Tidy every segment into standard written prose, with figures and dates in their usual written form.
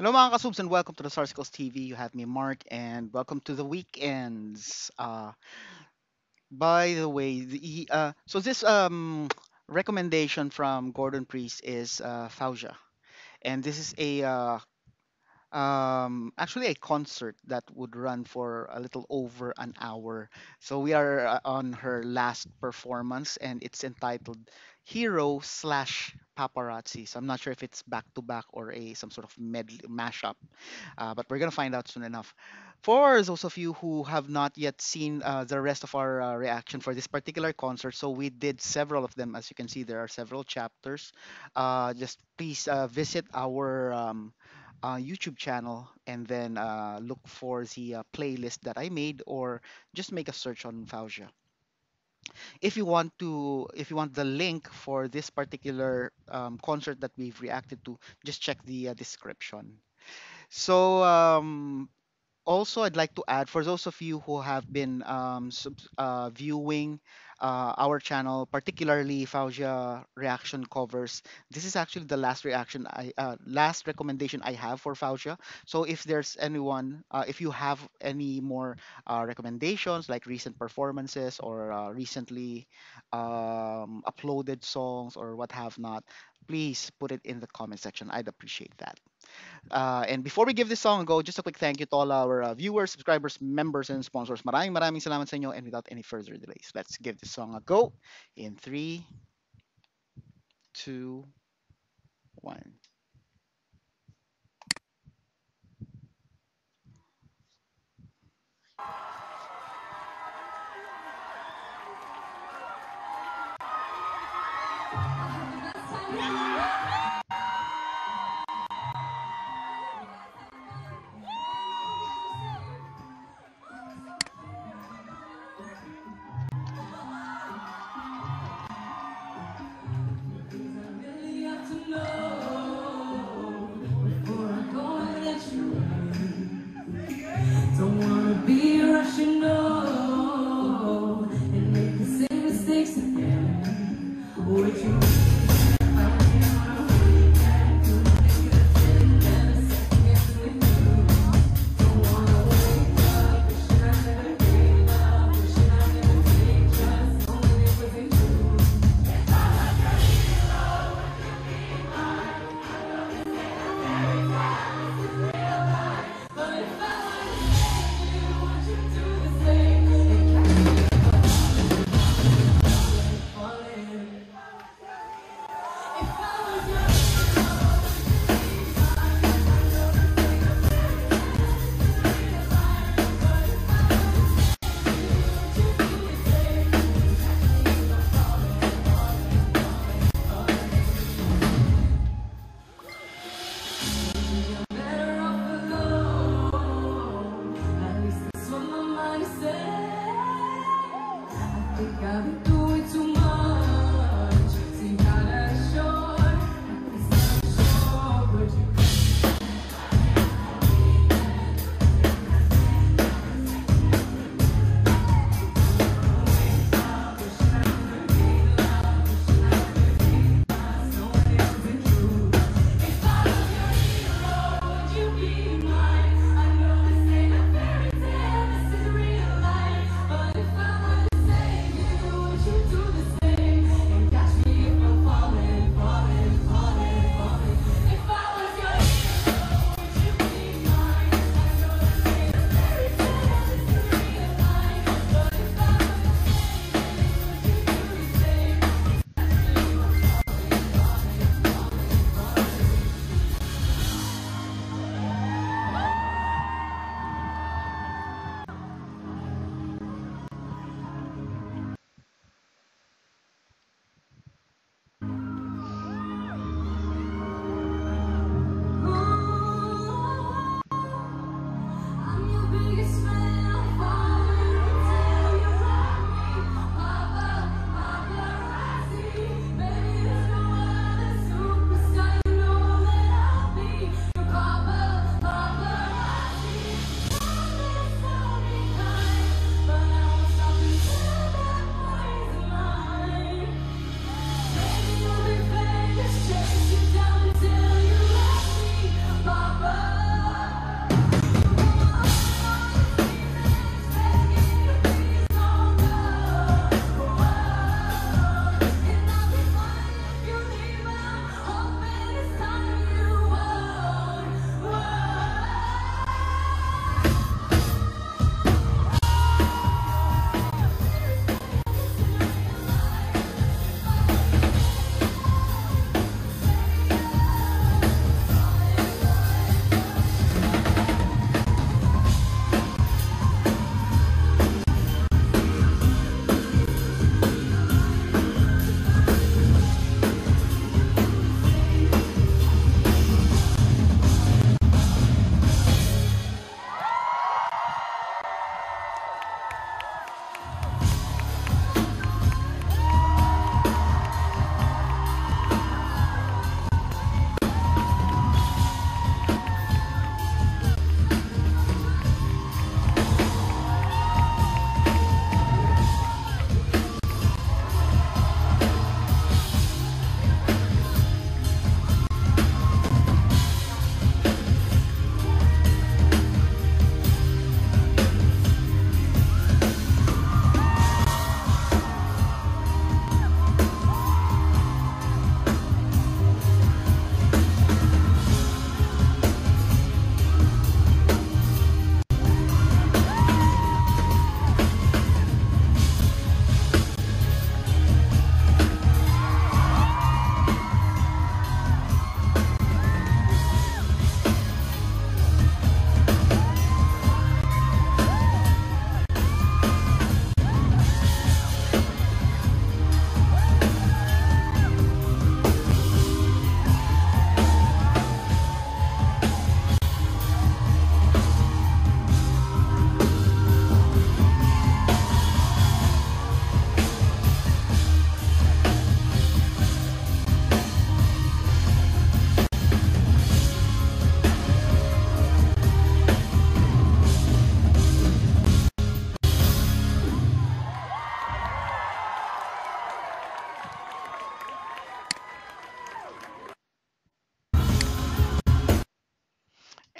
Hello mga kasubs and welcome to the Sarsicles TV. You have me, Mark, and welcome to the weekends. By the way, this recommendation from Gordon Priest is Faouzia. And this is actually a concert that would run for a little over an hour. So we are on her last performance and it's entitled Hero/Paparazzi. So I'm not sure if it's back-to-back or some sort of medley mashup, but we're going to find out soon enough. For those of you who have not yet seen the rest of our reaction for this particular concert, so we did several of them. As you can see, there are several chapters. Just please visit our YouTube channel and then look for the playlist that I made, or just make a search on Faouzia. If you want the link for this particular concert that we've reacted to, just check the description. So also, I'd like to add, for those of you who have been viewing our channel, particularly Faouzia reaction covers, this is actually the last reaction, last recommendation I have for Faouzia. So if there's anyone, if you have any more recommendations, like recent performances or recently uploaded songs or what have not, please put it in the comment section. I'd appreciate that. And before we give this song a go, just a quick thank you to all our viewers, subscribers, members, and sponsors. Maraming salamat sa inyo, and without any further delays, let's give this song a go in 3, 2, 1. No.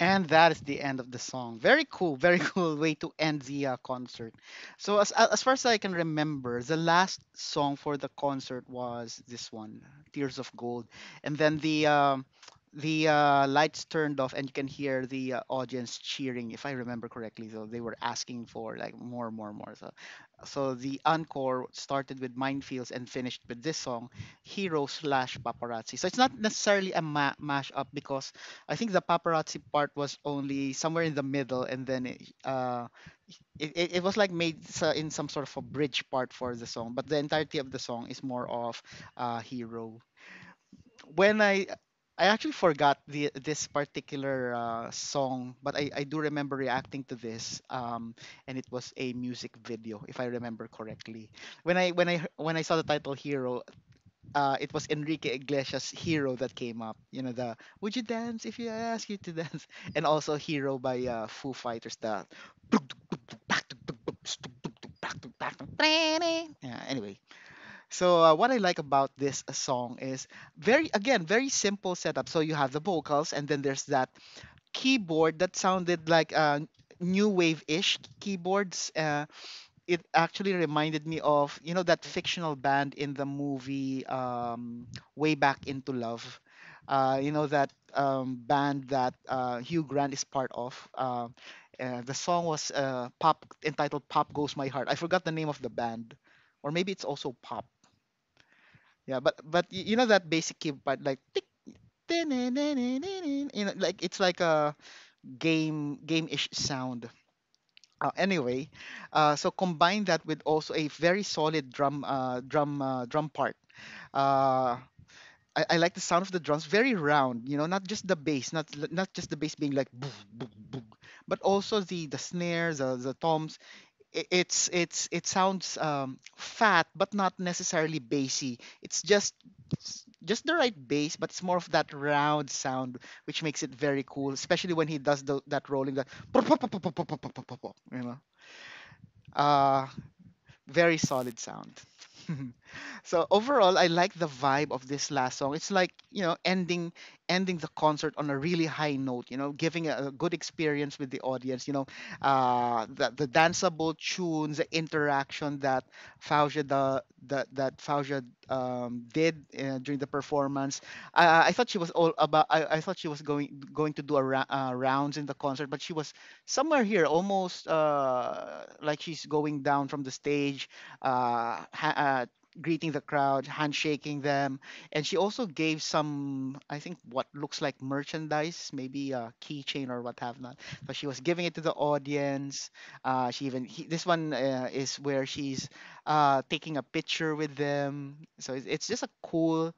And that is the end of the song. Very cool way to end the concert. So as far as I can remember, the last song for the concert was this one, Tears of Gold. And then the lights turned off, and you can hear the audience cheering, if I remember correctly. So they were asking for like more. So the encore started with Minefields and finished with this song, Hero/Paparazzi. So it's not necessarily a mash up, because I think the Paparazzi part was only somewhere in the middle, and then it was like made in some sort of a bridge part for the song. But the entirety of the song is more of Hero. When I actually forgot this particular song, but I do remember reacting to this, and it was a music video, if I remember correctly. When I saw the title Hero, it was Enrique Iglesias' Hero that came up. You know, the "Would you dance if you ask you to dance," and also Hero by Foo Fighters. That yeah. Anyway. So what I like about this song is very simple setup. So you have the vocals, and then there's that keyboard that sounded like new wave-ish keyboards. It actually reminded me of, you know, that fictional band in the movie Way Back Into Love. You know, that band that Hugh Grant is part of. The song was entitled "Pop Goes My Heart." I forgot the name of the band, or maybe it's also Pop. Yeah, but you know that basic keyboard, like tick, you know, like it's like a game-ish sound. Anyway, so combine that with also a very solid drum part. I like the sound of the drums, very round, you know, not just the bass, not just the bass being like boog, boog, boog, but also the snares, the toms. It sounds fat, but not necessarily bassy. It's just the right bass, but it's more of that round sound, which makes it very cool, especially when he does that rolling, that, you know, very solid sound. So overall, I like the vibe of this last song. It's like, you know, ending the concert on a really high note, you know, giving a good experience with the audience, you know, the danceable tunes, the interaction that Faouzia did during the performance. I thought she was all about. I thought she was going to do rounds in the concert, but she was somewhere here, almost like she's going down from the stage, greeting the crowd, handshaking them, and she also gave some, I think, what looks like merchandise, maybe a keychain or what have not. So she was giving it to the audience. This one is where she's taking a picture with them. So it's just a cool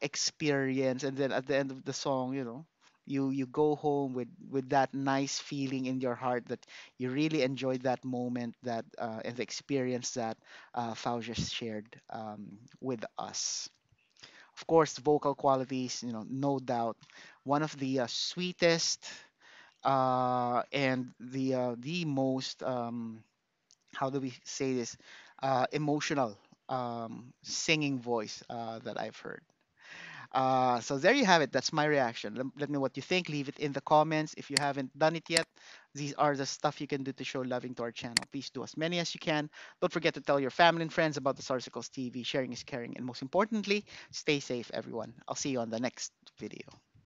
experience. And then at the end of the song, you know, you go home with that nice feeling in your heart that you really enjoyed that moment, that and the experience that Faouzia shared with us. Of course, the vocal qualities, you know, no doubt, one of the sweetest and the most how do we say this, emotional singing voice that I've heard. So there you have it. That's my reaction. Let me know what you think. Leave it in the comments if you haven't done it yet. These are the stuff you can do to show loving to our channel. Please do as many as you can. Don't forget to tell your family and friends about the Sarsicles TV. Sharing is caring. And most importantly, stay safe, everyone. I'll see you on the next video.